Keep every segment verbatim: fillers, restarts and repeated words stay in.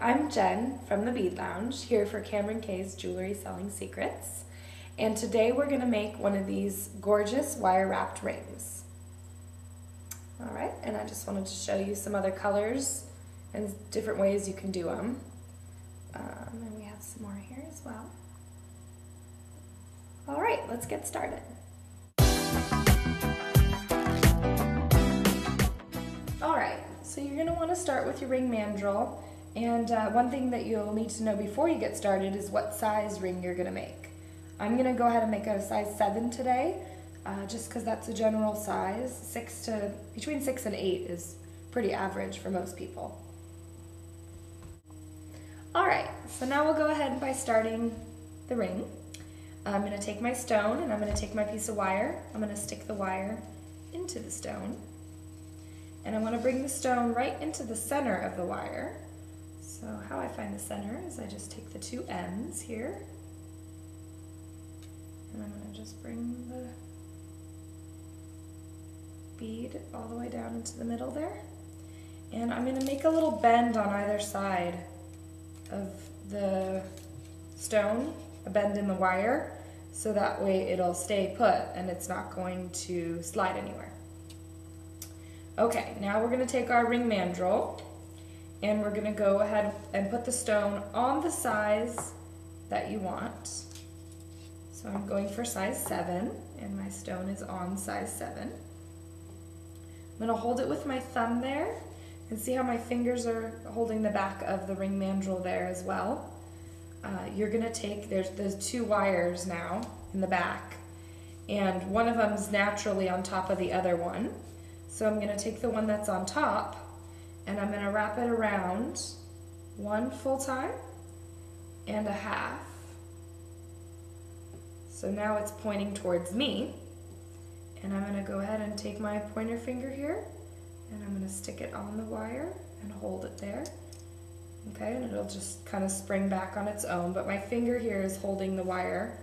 I'm Jen from The Bead Lounge, here for Cameron Kay's Jewelry Selling Secrets, and today we're going to make one of these gorgeous wire-wrapped rings. Alright, and I just wanted to show you some other colors and different ways you can do them. Um, and we have some more here as well. Alright, let's get started. Alright, so you're going to want to start with your ring mandrel. And uh, one thing that you'll need to know before you get started is what size ring you're going to make. I'm going to go ahead and make a size seven today, uh, just because that's a general size. Six to between six and eight is pretty average for most people. Alright, so now we'll go ahead by starting the ring. I'm going to take my stone and I'm going to take my piece of wire. I'm going to stick the wire into the stone. And I want to bring the stone right into the center of the wire. So how I find the center is I just take the two ends here, and I'm going to just bring the bead all the way down into the middle there. And I'm going to make a little bend on either side of the stone, a bend in the wire, so that way it'll stay put and it's not going to slide anywhere. Okay, now we're going to take our ring mandrel, and we're going to go ahead and put the stone on the size that you want. So I'm going for size seven, and my stone is on size seven. I'm going to hold it with my thumb there, and see how my fingers are holding the back of the ring mandrel there as well. Uh, you're going to take, there's those two wires now in the back, and one of them's naturally on top of the other one. So I'm going to take the one that's on top, and I'm going to wrap it around one full time and a half. So now it's pointing towards me, and I'm going to go ahead and take my pointer finger here, and I'm going to stick it on the wire and hold it there. Okay, and it'll just kind of spring back on its own, but my finger here is holding the wire.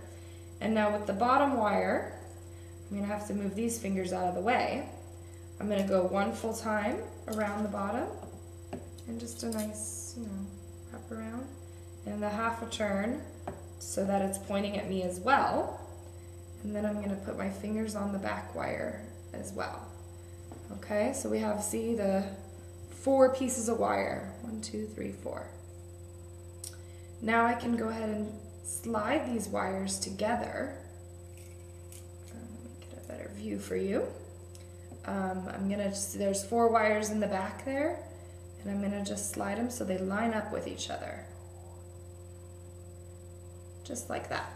And now with the bottom wire, I'm going to have to move these fingers out of the way. I'm going to go one full time around the bottom, and just a nice, you know, wrap around, and the half a turn so that it's pointing at me as well. And then I'm going to put my fingers on the back wire as well. Okay, so we have, see, the four pieces of wire. One, two, three, four. Now I can go ahead and slide these wires together. Let me get a better view for you. Um, I'm gonna, just, there's four wires in the back there, and I'm gonna just slide them so they line up with each other. Just like that.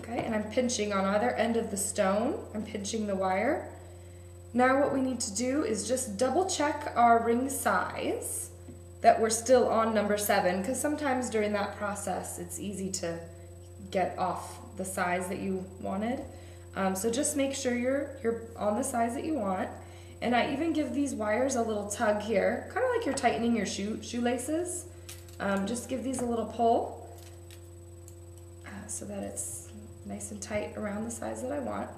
Okay, and I'm pinching on either end of the stone, I'm pinching the wire. Now what we need to do is just double check our ring size, that we're still on number seven, because sometimes during that process it's easy to get off the size that you wanted. Um, so just make sure you're, you're on the size that you want. And I even give these wires a little tug here, kind of like you're tightening your shoe, shoelaces. Um, just give these a little pull uh, so that it's nice and tight around the size that I want.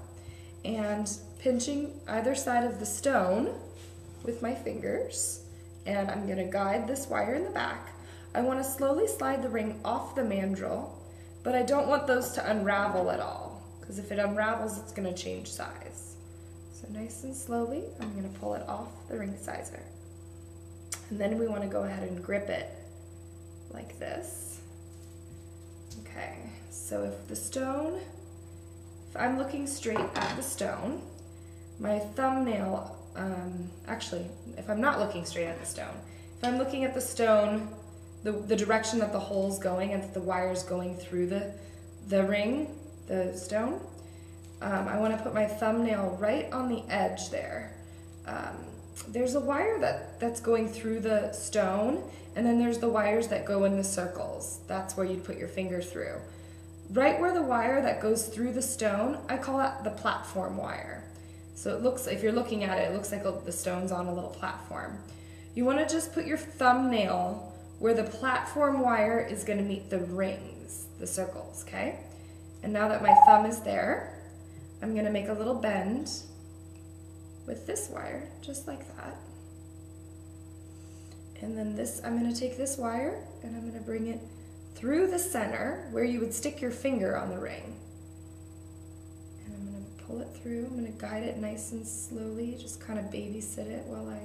And pinching either side of the stone with my fingers. And I'm going to guide this wire in the back. I want to slowly slide the ring off the mandrel, but I don't want those to unravel at all, because if it unravels, it's going to change size. So nice and slowly, I'm going to pull it off the ring sizer. And then we want to go ahead and grip it like this. Okay, so if the stone, if I'm looking straight at the stone, my thumbnail, um, actually, if I'm not looking straight at the stone, if I'm looking at the stone, the, the direction that the hole's going and that the wire's going through the, the ring, the stone, um, I want to put my thumbnail right on the edge there. Um, there's a wire that, that's going through the stone, and then there's the wires that go in the circles. That's where you'd put your finger through. Right where the wire that goes through the stone, I call that the platform wire. So it looks, if you're looking at it, it looks like the stone's on a little platform. You want to just put your thumbnail where the platform wire is going to meet the rings, the circles, okay? And now that my thumb is there, I'm going to make a little bend with this wire, just like that. And then this, I'm going to take this wire and I'm going to bring it through the center where you would stick your finger on the ring. And I'm going to pull it through. I'm going to guide it nice and slowly, just kind of babysit it while I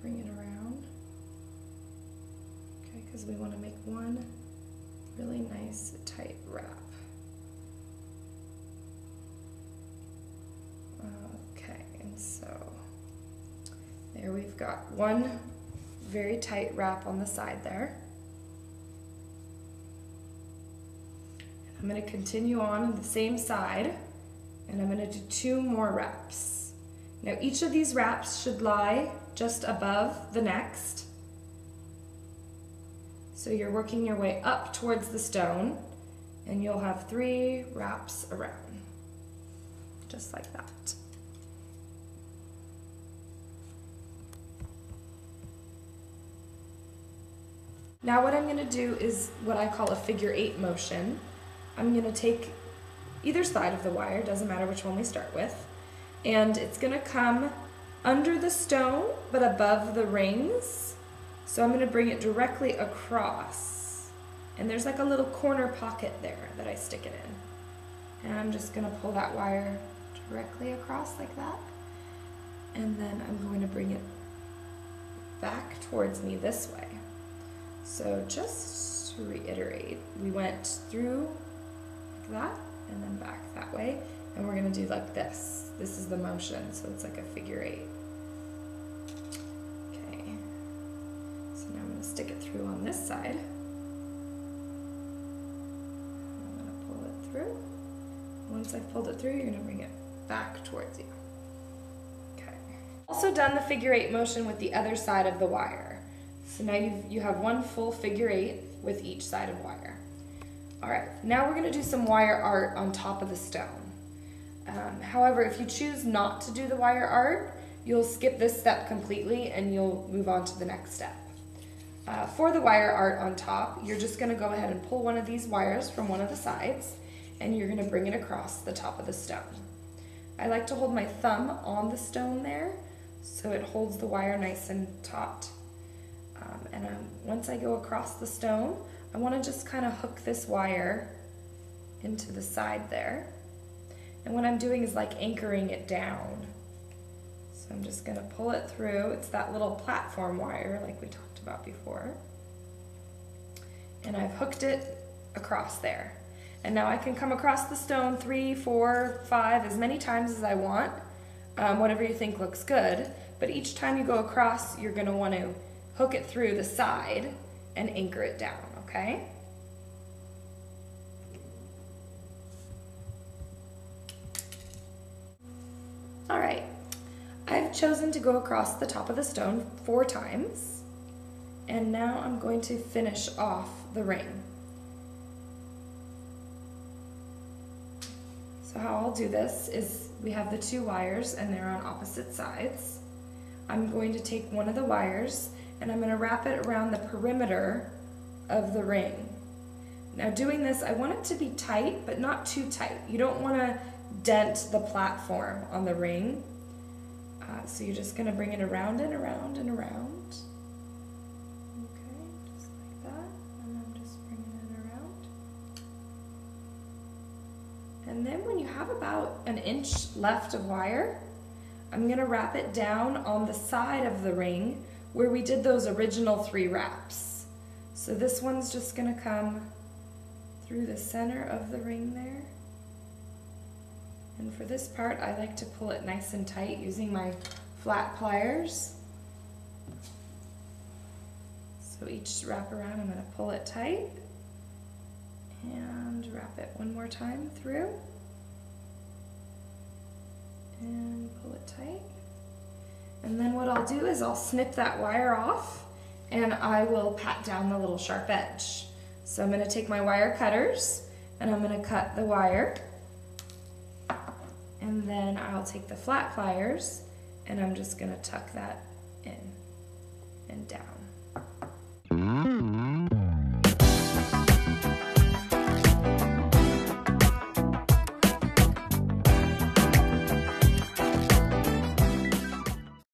bring it around. Okay, because we want to make one really nice tight wrap. Okay, and so there we've got one very tight wrap on the side there. I'm going to continue on, on the same side, and I'm going to do two more wraps. Now each of these wraps should lie just above the next. So you're working your way up towards the stone, and you'll have three wraps around, just like that. Now what I'm going to do is what I call a figure eight motion. I'm going to take either side of the wire, doesn't matter which one we start with, and it's going to come under the stone but above the rings. So I'm going to bring it directly across, and there's like a little corner pocket there that I stick it in. And I'm just going to pull that wire directly across like that, and then I'm going to bring it back towards me this way. So just to reiterate, we went through like that and then back that way, and we're going to do like this. This is the motion, so it's like a figure eight. Okay, so now I'm going to stick it through on this side. I'm going to pull it through. Once I've pulled it through, you're going to bring it back towards you. Okay. Also done the figure eight motion with the other side of the wire. So now you've, you have one full figure eight with each side of wire. All right, now we're gonna do some wire art on top of the stone. Um, however, if you choose not to do the wire art, you'll skip this step completely and you'll move on to the next step. Uh, for the wire art on top, you're just gonna go ahead and pull one of these wires from one of the sides, and you're gonna bring it across the top of the stone. I like to hold my thumb on the stone there, so it holds the wire nice and taut. Um, and I'm, once I go across the stone, I want to just kind of hook this wire into the side there. And what I'm doing is like anchoring it down. So I'm just going to pull it through. It's that little platform wire like we talked about before. And I've hooked it across there. And now I can come across the stone three, four, five, as many times as I want, um, whatever you think looks good. But each time you go across, you're going to want to hook it through the side and anchor it down, okay? All right, I've chosen to go across the top of the stone four times, and now I'm going to finish off the ring. So how I'll do this is we have the two wires and they're on opposite sides. I'm going to take one of the wires and I'm going to wrap it around the perimeter of the ring. Now doing this, I want it to be tight, but not too tight. You don't want to dent the platform on the ring. Uh, so you're just going to bring it around and around and around. Okay, just like that. And I'm just bringing it around. And then when you have about an inch left of wire, I'm going to wrap it down on the side of the ring where we did those original three wraps. So this one's just going to come through the center of the ring there. And for this part, I like to pull it nice and tight using my flat pliers. So each wrap around, I'm going to pull it tight and wrap it one more time through and pull it tight. And then what I'll do is I'll snip that wire off and I will pat down the little sharp edge. So I'm going to take my wire cutters and I'm going to cut the wire, and then I'll take the flat pliers and I'm just going to tuck that in and down.